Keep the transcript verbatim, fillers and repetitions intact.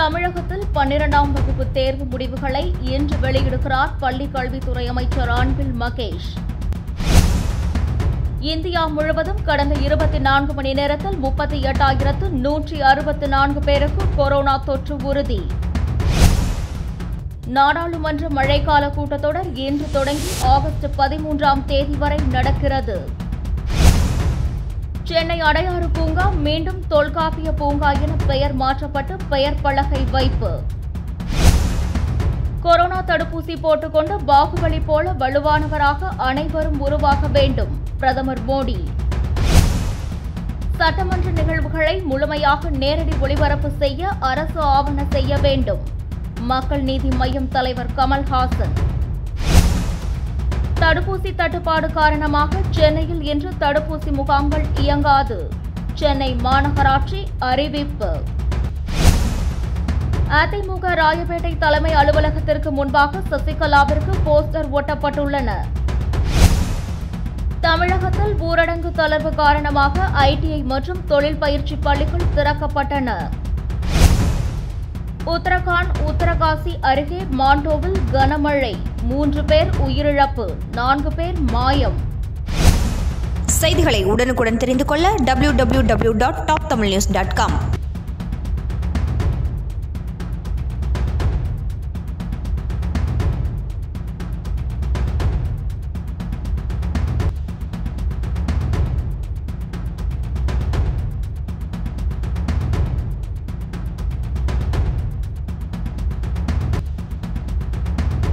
தமிழகத்தில் பன்னிரண்டாம் வகுப்பு தேர்வு முடிவுகளை இன்று வெளியிடுகிறார் பள்ளிக் கல்வித்துறை அமைச்சர் அன்பில் மகேஷ். இந்தியா முழுவதும் கடந்த இருபத்தி நான்கு மணி நேரத்தில் முப்பத்தி எட்டாயிரத்து நூற்றி அறுபத்தி நான்கு பேருக்கு கொரோனா தொற்று உறுதி. நாடாளுமன்ற மழைக்கால கூட்டத்தொடர் இன்று தொடங்கி ஆகஸ்ட் பதிமூன்றாம் தேதி வரை நடக்கிறது. சென்னை அடையாறு பூங்கா மீண்டும் தொல்காப்பிய பூங்கா என பெயர் மாற்றப்பட்டு பெயர் பலகை வைப்பு. கொரோனா தடுப்பூசி போட்டுக்கொண்டு பாகுபலி போல வலுவானவராக அனைவரும் உருவாக வேண்டும் பிரதமர் மோடி. சட்டமன்ற நிகழ்வுகளை முழுமையாக நேரடி ஒளிபரப்பு செய்ய அரசு ஆவண செய்ய வேண்டும் மக்கள் நீதி மய்யம் தலைவர் கமல் ஹாசன். தடுப்பூசி தட்டுப்பாடு காரணமாக சென்னையில் இன்று தடுப்பூசி முகாம்கள் இயங்காது சென்னை மாநகராட்சி அறிவிப்பு. அதிமுக ராயப்பேட்டை தலைமை அலுவலகத்திற்கு முன்பாக சசிகலாவிற்கு போஸ்டர் ஒட்டப்பட்டுள்ளன. தமிழகத்தில் ஊரடங்கு தளர்வு காரணமாக ஐடிஐ மற்றும் தொழில் பயிற்சி பள்ளிகள் திறக்கப்பட்டன. உத்தரகாண்ட் உத்தரகாசி அருகே மாண்டோவில் கனமழை மூன்று பேர் உயிரிழப்பு நான்கு பேர் மாயம். செய்திகளை உடனுக்குடன் தெரிந்து கொள்ள W W W dot top Tamil news dot com.